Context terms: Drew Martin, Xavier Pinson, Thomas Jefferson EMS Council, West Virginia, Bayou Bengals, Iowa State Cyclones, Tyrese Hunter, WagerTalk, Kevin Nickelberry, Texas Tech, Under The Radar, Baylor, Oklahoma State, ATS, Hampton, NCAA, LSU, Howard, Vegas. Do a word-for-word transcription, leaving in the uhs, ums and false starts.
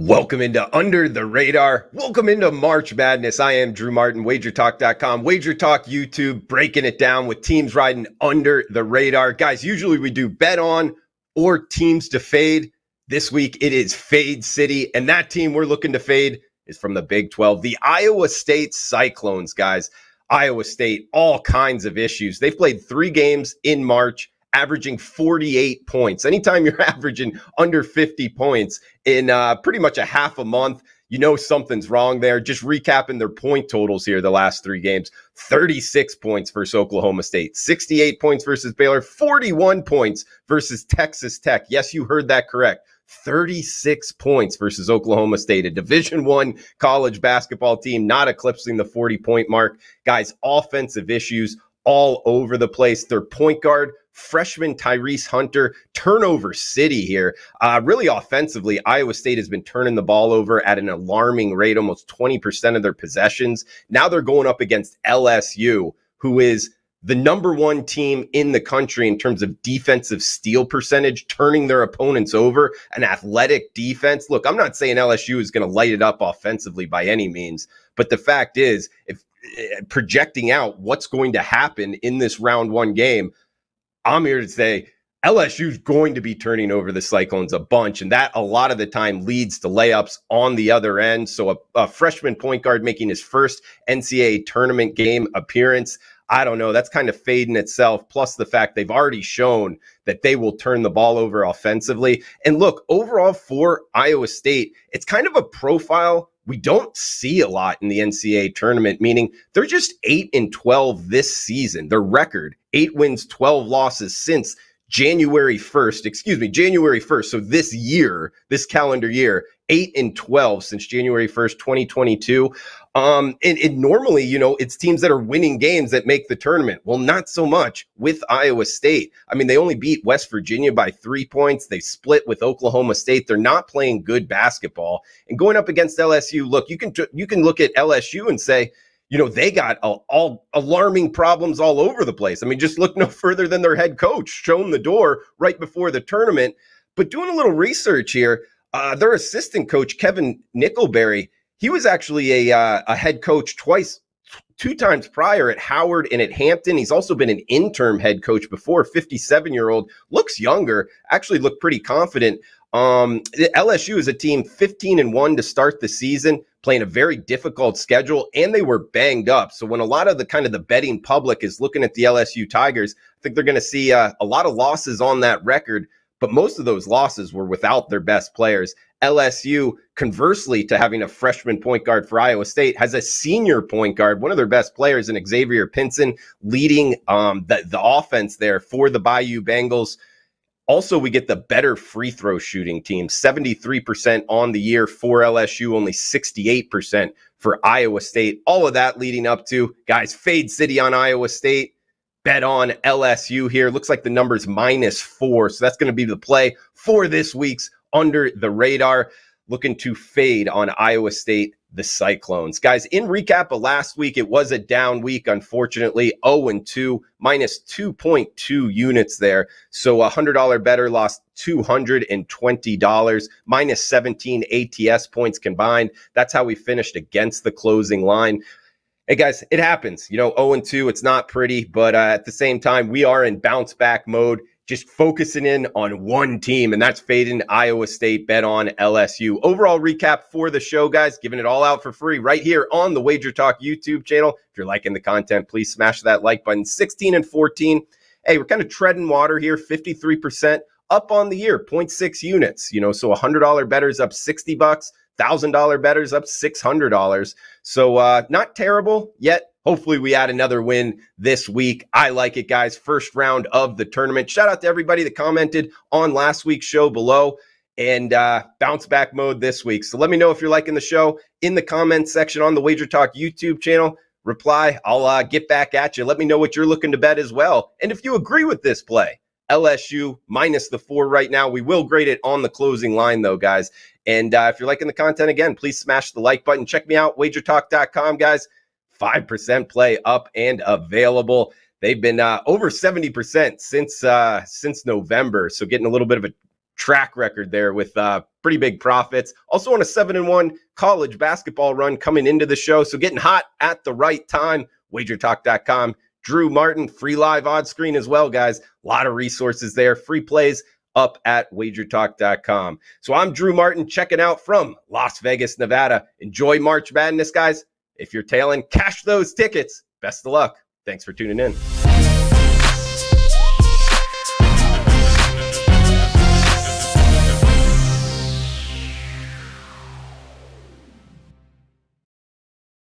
Welcome into Under the Radar. Welcome into March Madness. I am Drew Martin, wager talk dot com, WagerTalk YouTube, breaking it down with teams riding under the radar. Guys, usually we do bet on or teams to fade. This week it is Fade City, and that team we're looking to fade is from the Big twelve, the Iowa State Cyclones, guys. Iowa State, all kinds of issues. They've played three games in March, averaging forty-eight points. Anytime you're averaging under fifty points in uh, pretty much a half a month, you know something's wrong there. Just recapping their point totals here the last three games. thirty-six points versus Oklahoma State, sixty-eight points versus Baylor, forty-one points versus Texas Tech. Yes, you heard that correct. thirty-six points versus Oklahoma State, a Division one college basketball team not eclipsing the forty-point mark. Guys, offensive issues all over the place. Their point guard, freshman Tyrese Hunter, turnover city here. Uh, really offensively, Iowa State has been turning the ball over at an alarming rate, almost twenty percent of their possessions. Now they're going up against L S U, who is the number one team in the country in terms of defensive steal percentage, turning their opponents over, an athletic defense. Look, I'm not saying L S U is going to light it up offensively by any means, but the fact is, if projecting out what's going to happen in this round one game, I'm here to say L S U is going to be turning over the Cyclones a bunch, and that a lot of the time leads to layups on the other end. So a, a freshman point guard making his first N C double A tournament game appearance, I don't know. That's kind of fading itself. Plus the fact they've already shown that they will turn the ball over offensively. And look, overall for Iowa State, it's kind of a profile we don't see a lot in the N C double A tournament, meaning they're just eight and twelve this season. Their record, eight wins, twelve losses since January first, excuse me, January first. So this year, this calendar year, eight and twelve since January first, twenty twenty-two. Um, and, and normally, you know, it's teams that are winning games that make the tournament. Well, not so much with Iowa State. I mean, they only beat West Virginia by three points. They split with Oklahoma State. They're not playing good basketball. And going up against L S U, look, you can, you can look at L S U and say, you know, they got all, all alarming problems all over the place. I mean, just look no further than their head coach, shown the door right before the tournament. But doing a little research here, uh, their assistant coach, Kevin Nickelberry, he was actually a, uh, a head coach twice, two times prior at Howard and at Hampton. He's also been an interim head coach before, fifty-seven-year-old, looks younger, actually looked pretty confident. Um, L S U is a team fifteen and one to start the season, playing a very difficult schedule, and they were banged up. So when a lot of the kind of the betting public is looking at the L S U Tigers, I think they're going to see uh, a lot of losses on that record, but most of those losses were without their best players. L S U, conversely to having a freshman point guard for Iowa State, has a senior point guard, one of their best players in Xavier Pinson, leading um, the, the offense there for the Bayou Bengals. Also, we get the better free throw shooting team, seventy-three percent on the year for L S U, only sixty-eight percent for Iowa State. All of that leading up to, guys, Fade City on Iowa State, bet on L S U here. Looks like the number's minus four, so that's going to be the play for this week's Under the Radar. Looking to fade on Iowa State, the Cyclones. Guys, in recap of last week, it was a down week, unfortunately. oh and two, minus two point two units there. So a one hundred dollar better lost two hundred twenty dollars, minus seventeen A T S points combined. That's how we finished against the closing line. Hey, guys, it happens. You know, oh and two, it's not pretty, but uh, at the same time, we are in bounce back mode. Just focusing in on one team, and that's fading Iowa State, bet on L S U. Overall recap for the show, guys, giving it all out for free right here on the Wager Talk YouTube channel. If you're liking the content, please smash that like button. sixteen and fourteen. Hey, we're kind of treading water here, fifty-three percent up on the year, zero point six units. You know, so one hundred dollar bettors up sixty bucks, one thousand dollar bettors up six hundred dollars. So uh, not terrible yet. Hopefully we add another win this week. I like it, guys. First round of the tournament. Shout out to everybody that commented on last week's show below, and uh, bounce back mode this week. So let me know if you're liking the show in the comments section on the Wager Talk YouTube channel. Reply. I'll uh, get back at you. Let me know what you're looking to bet as well. And if you agree with this play, L S U minus the four right now. We will grade it on the closing line though, guys. And uh, if you're liking the content, again, please smash the like button. Check me out, wager talk dot com, guys. five percent play up and available. They've been uh, over seventy percent since uh, since November. So getting a little bit of a track record there with uh, pretty big profits. Also on a seven and one college basketball run coming into the show. So getting hot at the right time. wager talk dot com. Drew Martin, free live odds screen as well, guys. A lot of resources there. Free plays up at wager talk dot com. So I'm Drew Martin checking out from Las Vegas, Nevada. Enjoy March Madness, guys. If you're tailing, cash those tickets. Best of luck. Thanks for tuning in.